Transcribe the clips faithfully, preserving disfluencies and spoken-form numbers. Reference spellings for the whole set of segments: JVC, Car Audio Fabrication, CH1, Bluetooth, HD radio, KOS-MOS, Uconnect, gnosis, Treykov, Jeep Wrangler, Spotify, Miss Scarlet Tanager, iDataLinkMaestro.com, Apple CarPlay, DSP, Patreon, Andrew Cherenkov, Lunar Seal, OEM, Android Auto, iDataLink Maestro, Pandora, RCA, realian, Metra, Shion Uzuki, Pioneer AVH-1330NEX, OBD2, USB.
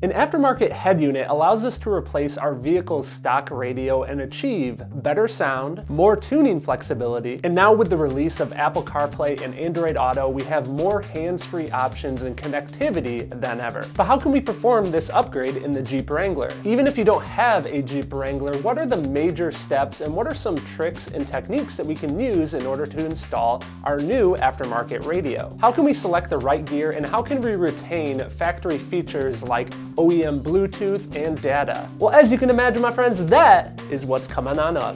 An aftermarket head unit allows us to replace our vehicle's stock radio and achieve better sound, more tuning flexibility, and now with the release of Apple CarPlay and Android Auto, we have more hands-free options and connectivity than ever. But how can we perform this upgrade in the Jeep Wrangler? Even if you don't have a Jeep Wrangler, what are the major steps and what are some tricks and techniques that we can use in order to install our new aftermarket radio? How can we select the right gear, and how can we retain factory features like O E M Bluetooth and data? Well, as you can imagine, my friends, that is what's coming on up.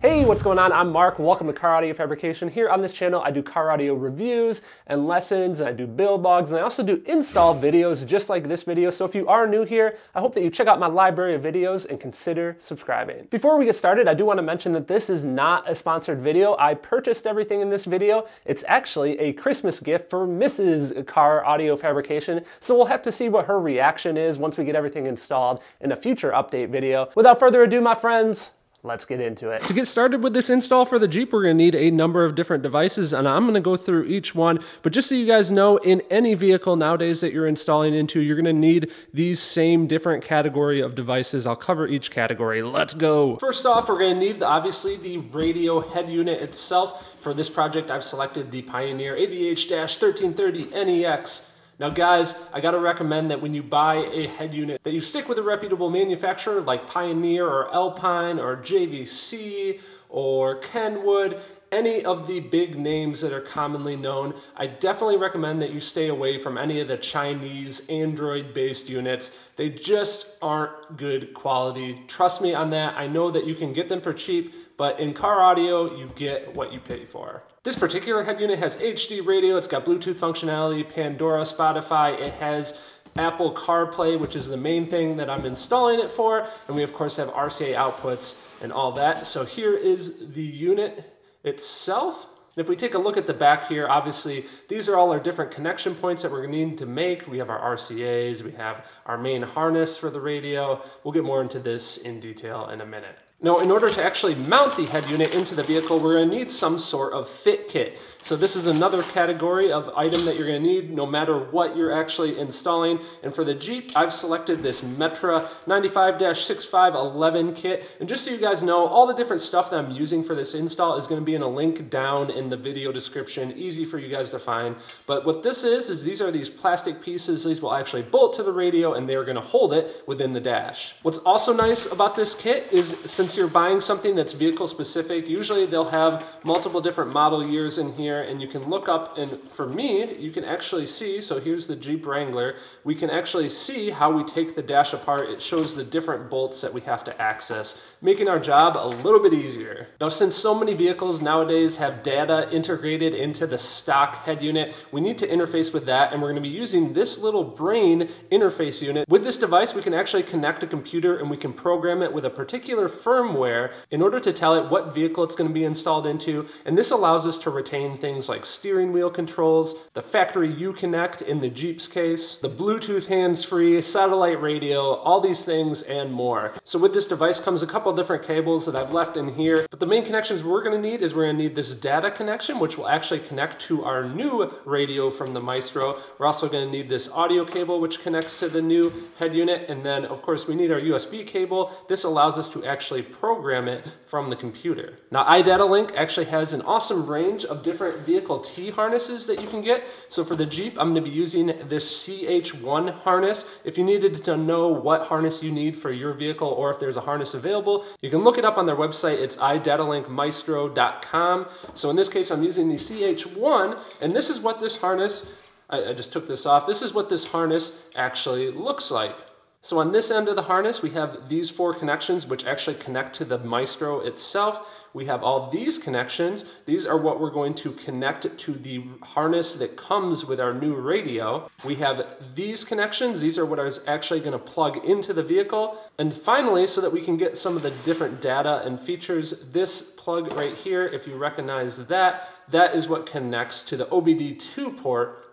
Hey, what's going on? I'm Mark. Welcome to Car Audio Fabrication. Here on this channel, I do car audio reviews and lessons, and I do build logs, and I also do install videos just like this video. So if you are new here, I hope that you check out my library of videos and consider subscribing. Before we get started, I do want to mention that this is not a sponsored video. I purchased everything in this video. It's actually a Christmas gift for Missus Car Audio Fabrication, so we'll have to see what her reaction is once we get everything installed in a future update video. Without further ado, my friends, let's get into it. To get started with this install for the Jeep, we're gonna need a number of different devices, and I'm gonna go through each one, but just so you guys know, in any vehicle nowadays that you're installing into, you're gonna need these same different category of devices. I'll cover each category. Let's go. First off, we're gonna need, the, obviously, the radio head unit itself. For this project, I've selected the Pioneer A V H thirteen thirty N E X. Now guys, I gotta recommend that when you buy a head unit that you stick with a reputable manufacturer like Pioneer or Alpine or J V C or Kenwood, any of the big names that are commonly known. I definitely recommend that you stay away from any of the Chinese Android-based units. They just aren't good quality. Trust me on that. I know that you can get them for cheap, but in car audio, you get what you pay for. This particular head unit has H D radio, it's got Bluetooth functionality, Pandora, Spotify, it has Apple CarPlay, which is the main thing that I'm installing it for, and we of course have R C A outputs and all that. So here is the unit itself. And if we take a look at the back here, obviously, these are all our different connection points that we're going to need to make. We have our R C As, we have our main harness for the radio. We'll get more into this in detail in a minute. Now, in order to actually mount the head unit into the vehicle, we're going to need some sort of fit kit. So this is another category of item that you're going to need no matter what you're actually installing. And for the Jeep, I've selected this Metra ninety-five sixty-five eleven kit. And just so you guys know, all the different stuff that I'm using for this install is going to be in a link down in the video description, easy for you guys to find. But what this is, is these are these plastic pieces. These will actually bolt to the radio, and they're going to hold it within the dash. What's also nice about this kit is, since Since you're buying something that's vehicle specific, usually they'll have multiple different model years in here, and you can look up, and for me, you can actually see, so here's the Jeep Wrangler, we can actually see how we take the dash apart. It shows the different bolts that we have to access, making our job a little bit easier. Now, since so many vehicles nowadays have data integrated into the stock head unit, we need to interface with that, and we're going to be using this little brain interface unit. With this device, we can actually connect a computer, and we can program it with a particular firmware firmware in order to tell it what vehicle it's going to be installed into, and this allows us to retain things like steering wheel controls, the factory Uconnect in the Jeep's case, the Bluetooth hands-free, satellite radio, all these things and more. So with this device comes a couple different cables that I've left in here, but the main connections we're going to need is we're going to need this data connection, which will actually connect to our new radio from the Maestro. We're also going to need this audio cable, which connects to the new head unit, and then of course we need our U S B cable. This allows us to actually program it from the computer. Now, iDataLink actually has an awesome range of different vehicle T harnesses that you can get. So for the Jeep, I'm going to be using this C H one harness. If you needed to know what harness you need for your vehicle, or if there's a harness available, you can look it up on their website. It's i data link maestro dot com. So in this case, I'm using the C H one, and this is what this harness, I, I just took this off, this is what this harness actually looks like. So on this end of the harness, we have these four connections, which actually connect to the Maestro itself. We have all these connections. These are what we're going to connect to the harness that comes with our new radio. We have these connections. These are what I was actually going to plug into the vehicle. And finally, so that we can get some of the different data and features, this plug right here, if you recognize that, that is what connects to the O B D two port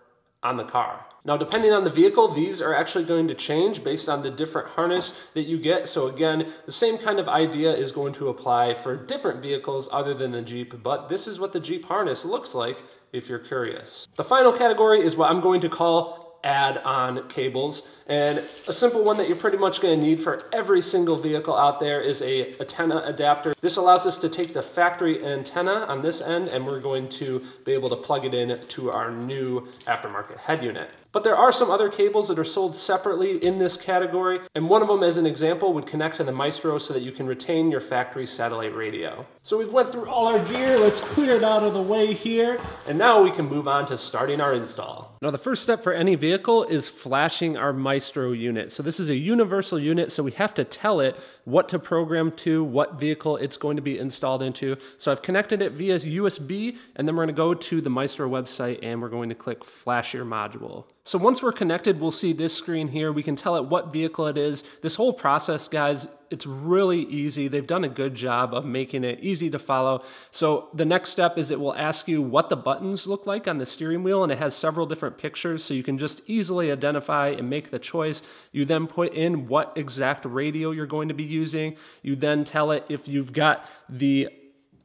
on the car. Now, depending on the vehicle, these are actually going to change based on the different harness that you get. So again, the same kind of idea is going to apply for different vehicles other than the Jeep, but this is what the Jeep harness looks like if you're curious. The final category is what I'm going to call add-on cables, and a simple one that you're pretty much going to need for every single vehicle out there is a antenna adapter. This allows us to take the factory antenna on this end, and we're going to be able to plug it in to our new aftermarket head unit. But there are some other cables that are sold separately in this category, and one of them, as an example, would connect to the Maestro so that you can retain your factory satellite radio. So we've went through all our gear, let's clear it out of the way here, and now we can move on to starting our install. Now the first step for any vehicle is flashing our Maestro unit. So this is a universal unit, so we have to tell it what to program to, what vehicle it's going to be installed into. So I've connected it via U S B, and then we're going to go to the Maestro website and we're going to click Flash Your Module. So once we're connected, we'll see this screen here. We can tell it what vehicle it is. This whole process, guys, it's really easy. They've done a good job of making it easy to follow. So the next step is it will ask you what the buttons look like on the steering wheel, and it has several different pictures, so you can just easily identify and make the choice. You then put in what exact radio you're going to be using. You then tell it if you've got the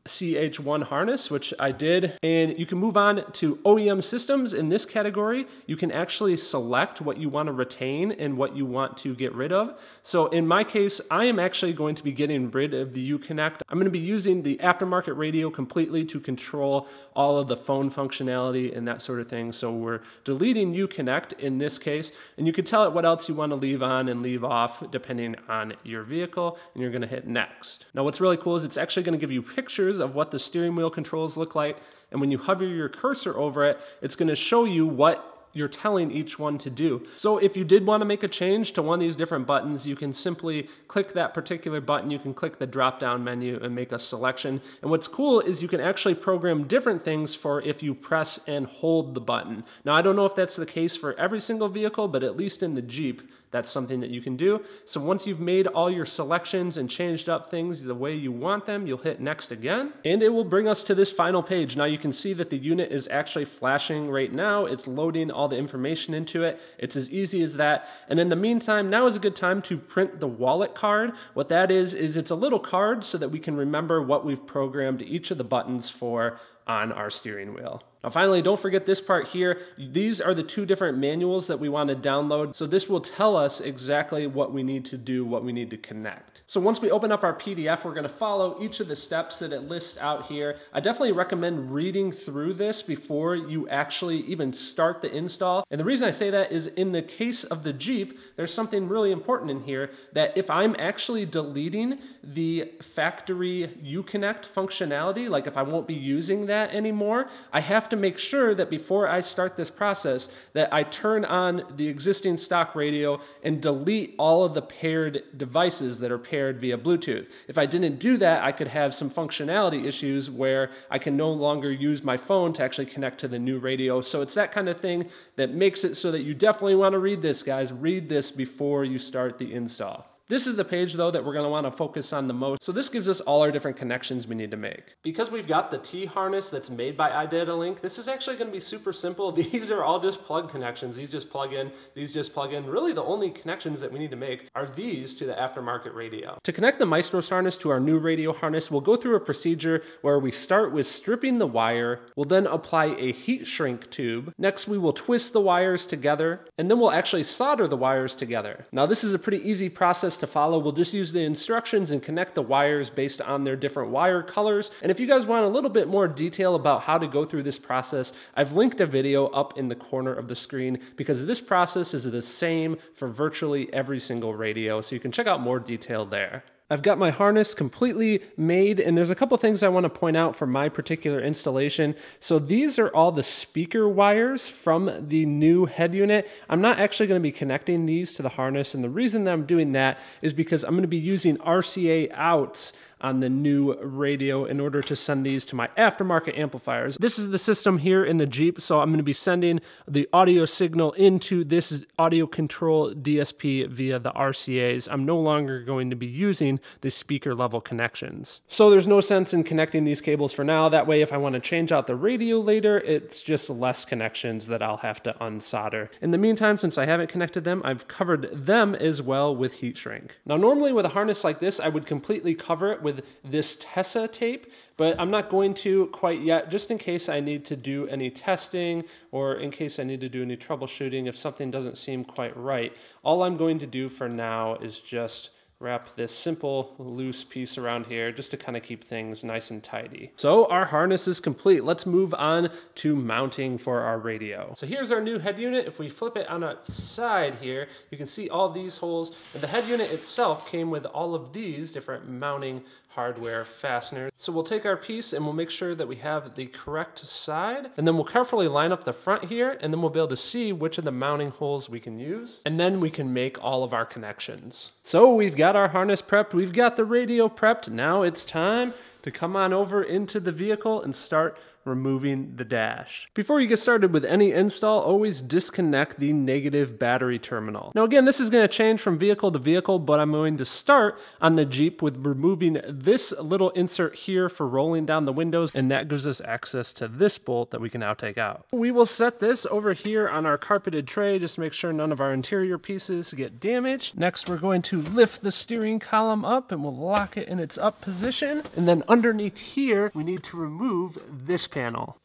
C H one harness, which I did, and you can move on to O E M systems. In this category, you can actually select what you want to retain and what you want to get rid of. So in my case, I am actually going to be getting rid of the Uconnect. I'm going to be using the aftermarket radio completely to control all of the phone functionality and that sort of thing. So we're deleting Uconnect in this case, and you can tell it what else you want to leave on and leave off depending on your vehicle, and you're going to hit next. Now what's really cool is it's actually going to give you pictures of what the steering wheel controls look like, and when you hover your cursor over it, it's going to show you what you're telling each one to do. So if you did want to make a change to one of these different buttons, you can simply click that particular button. You can click the drop-down menu and make a selection. And what's cool is you can actually program different things for if you press and hold the button. Now, I don't know if that's the case for every single vehicle, but at least in the Jeep, that's something that you can do. So once you've made all your selections and changed up things the way you want them, you'll hit next again, and it will bring us to this final page. Now you can see that the unit is actually flashing right now. It's loading all the information into it. It's as easy as that. And in the meantime, now is a good time to print the wallet card. What that is, is it's a little card so that we can remember what we've programmed each of the buttons for on our steering wheel. Now finally, don't forget this part here. These are the two different manuals that we want to download. So this will tell us exactly what we need to do, what we need to connect. So once we open up our P D F, we're going to follow each of the steps that it lists out here. I definitely recommend reading through this before you actually even start the install. And the reason I say that is in the case of the Jeep, there's something really important in here that if I'm actually deleting the factory Uconnect functionality, like if I won't be using that anymore, I have to to make sure that before I start this process that I turn on the existing stock radio and delete all of the paired devices that are paired via Bluetooth. If I didn't do that, I could have some functionality issues where I can no longer use my phone to actually connect to the new radio. So it's that kind of thing that makes it so that you definitely want to read this, guys. Read this before you start the install. This is the page, though, that we're going to want to focus on the most. So this gives us all our different connections we need to make. Because we've got the T harness that's made by iDataLink, this is actually going to be super simple. These are all just plug connections. These just plug in, these just plug in. Really, the only connections that we need to make are these to the aftermarket radio. To connect the Maestro's harness to our new radio harness, we'll go through a procedure where we start with stripping the wire. We'll then apply a heat shrink tube. Next, we will twist the wires together, and then we'll actually solder the wires together. Now, this is a pretty easy process to follow. We'll just use the instructions and connect the wires based on their different wire colors. And if you guys want a little bit more detail about how to go through this process, I've linked a video up in the corner of the screen because this process is the same for virtually every single radio. So you can check out more detail there. I've got my harness completely made, and there's a couple things I want to point out for my particular installation. So these are all the speaker wires from the new head unit. I'm not actually going to be connecting these to the harness, and the reason that I'm doing that is because I'm going to be using R C A outs on the new radio in order to send these to my aftermarket amplifiers. This is the system here in the Jeep, so I'm going to be sending the audio signal into this audio control D S P via the R C As. I'm no longer going to be using the speaker level connections. So there's no sense in connecting these cables for now. That way, if I want to change out the radio later, it's just less connections that I'll have to unsolder. In the meantime, since I haven't connected them, I've covered them as well with heat shrink. Now, normally with a harness like this, I would completely cover it with this Tessa tape, but I'm not going to quite yet, just in case I need to do any testing or in case I need to do any troubleshooting if something doesn't seem quite right. All I'm going to do for now is just wrap this simple loose piece around here just to kind of keep things nice and tidy. So our harness is complete. Let's move on to mounting for our radio. So here's our new head unit. If we flip it on its side here, you can see all these holes. And the head unit itself came with all of these different mounting hardware fasteners. So we'll take our piece and we'll make sure that we have the correct side, and then we'll carefully line up the front here, and then we'll be able to see which of the mounting holes we can use, and then we can make all of our connections. So we've got our harness prepped, we've got the radio prepped. Now it's time to come on over into the vehicle and start removing the dash. Before you get started with any install, always disconnect the negative battery terminal. Now again, this is going to change from vehicle to vehicle, but I'm going to start on the Jeep with removing this little insert here for rolling down the windows, and that gives us access to this bolt that we can now take out. We will set this over here on our carpeted tray just to make sure none of our interior pieces get damaged. Next, we're going to lift the steering column up and we'll lock it in its up position, and then underneath here we need to remove this panel.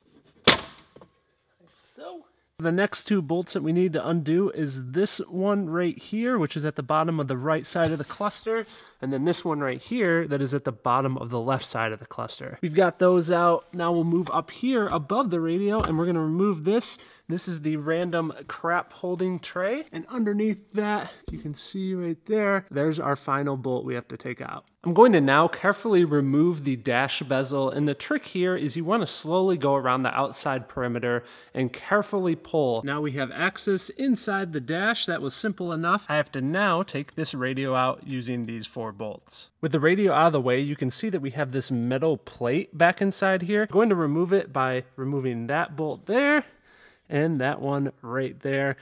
Like so. The next two bolts that we need to undo is this one right here, which is at the bottom of the right side of the cluster, and then this one right here that is at the bottom of the left side of the cluster. We've got those out. Now we'll move up here above the radio and we're going to remove this. This is the random crap holding tray, and underneath that, you can see right there, there's our final bolt we have to take out. I'm going to now carefully remove the dash bezel, and the trick here is you want to slowly go around the outside perimeter and carefully pull. Now we have access inside the dash. That was simple enough. I have to now take this radio out using these four bolts. With the radio out of the way, you can see that we have this metal plate back inside here. I'm going to remove it by removing that bolt there and that one right there.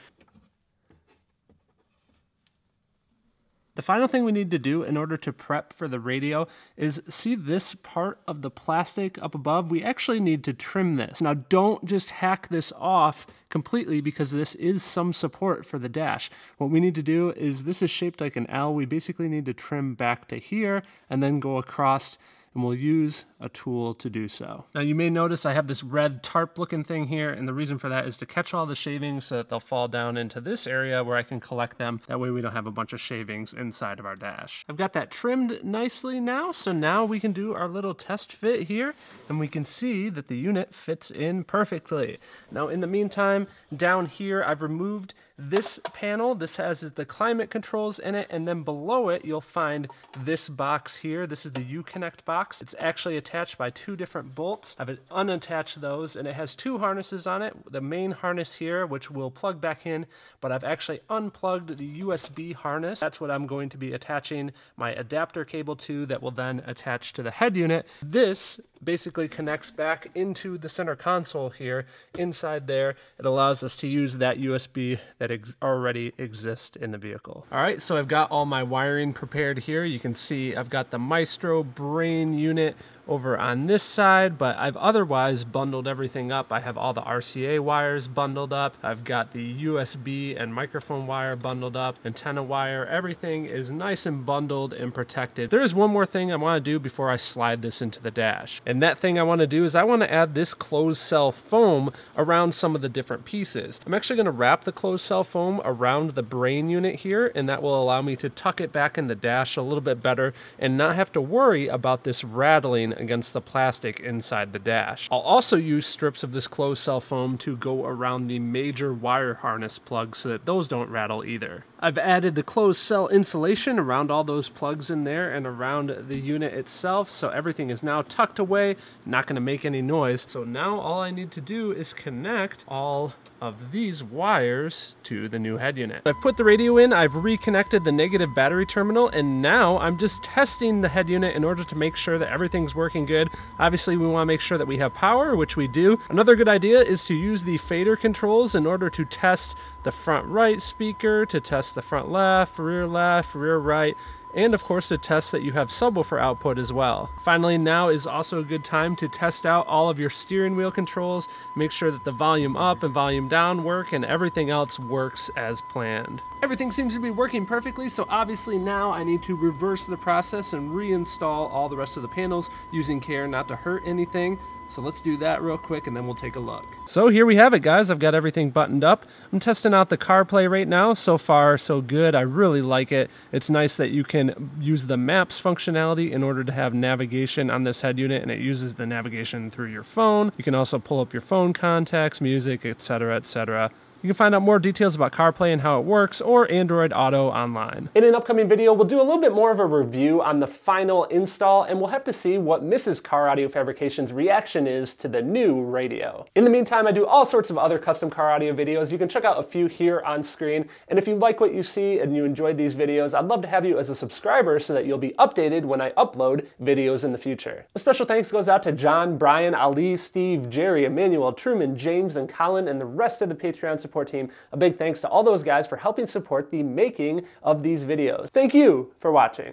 The final thing we need to do in order to prep for the radio is see this part of the plastic up above. We actually need to trim this. Now don't just hack this off completely because this is some support for the dash. What we need to do is, this is shaped like an L. We basically need to trim back to here and then go across, and we'll use a tool to do so. Now you may notice I have this red tarp looking thing here, and the reason for that is to catch all the shavings so that they'll fall down into this area where I can collect them. That way we don't have a bunch of shavings inside of our dash. I've got that trimmed nicely now, so now we can do our little test fit here, and we can see that the unit fits in perfectly. Now in the meantime, down here I've removed this panel. This has the climate controls in it, and then below it you'll find this box here. This is the Uconnect box. It's actually attached by two different bolts. I've unattached those, and it has two harnesses on it. The main harness here, which will plug back in, but I've actually unplugged the U S B harness. That's what I'm going to be attaching my adapter cable to that will then attach to the head unit. This basically connects back into the center console here. Inside there, it allows us to use that U S B that ex already exists in the vehicle. All right, so I've got all my wiring prepared here. You can see I've got the Maestro brain unit over on this side, but I've otherwise bundled everything up. I have all the R C A wires bundled up. I've got the U S B and microphone wire bundled up, antenna wire. Everything is nice and bundled and protected. There is one more thing I want to do before I slide this into the dash. And that thing I want to do is I want to add this closed cell foam around some of the different pieces. I'm actually going to wrap the closed cell foam around the brain unit here, and that will allow me to tuck it back in the dash a little bit better and not have to worry about this rattling against the plastic inside the dash. I'll also use strips of this closed cell foam to go around the major wire harness plugs so that those don't rattle either. I've added the closed cell insulation around all those plugs in there and around the unit itself, so everything is now tucked away, not going to make any noise. So now all I need to do is connect all of these wires to the new head unit. I've put the radio in, I've reconnected the negative battery terminal, and now I'm just testing the head unit in order to make sure that everything's working good. Obviously we want to make sure that we have power, which we do. Another good idea is to use the fader controls in order to test the front right speaker, to test the front left, rear left, rear right, and of course to test that you have subwoofer output as well. Finally, now is also a good time to test out all of your steering wheel controls, make sure that the volume up and volume down work and everything else works as planned. Everything seems to be working perfectly, so obviously now I need to reverse the process and reinstall all the rest of the panels using care not to hurt anything. So let's do that real quick and then we'll take a look. So here we have it, guys. I've got everything buttoned up. I'm testing out the CarPlay right now. So far, so good. I really like it. It's nice that you can use the maps functionality in order to have navigation on this head unit, and it uses the navigation through your phone. You can also pull up your phone contacts, music, et cetera, et cetera. You can find out more details about CarPlay and how it works, or Android Auto online. In an upcoming video, we'll do a little bit more of a review on the final install, and we'll have to see what Missus Car Audio Fabrication's reaction is to the new radio. In the meantime, I do all sorts of other custom car audio videos. You can check out a few here on screen, and if you like what you see and you enjoyed these videos, I'd love to have you as a subscriber so that you'll be updated when I upload videos in the future. A special thanks goes out to John, Brian, Ali, Steve, Jerry, Emmanuel, Truman, James, and Colin, and the rest of the Patreon support team. A big thanks to all those guys for helping support the making of these videos. Thank you for watching.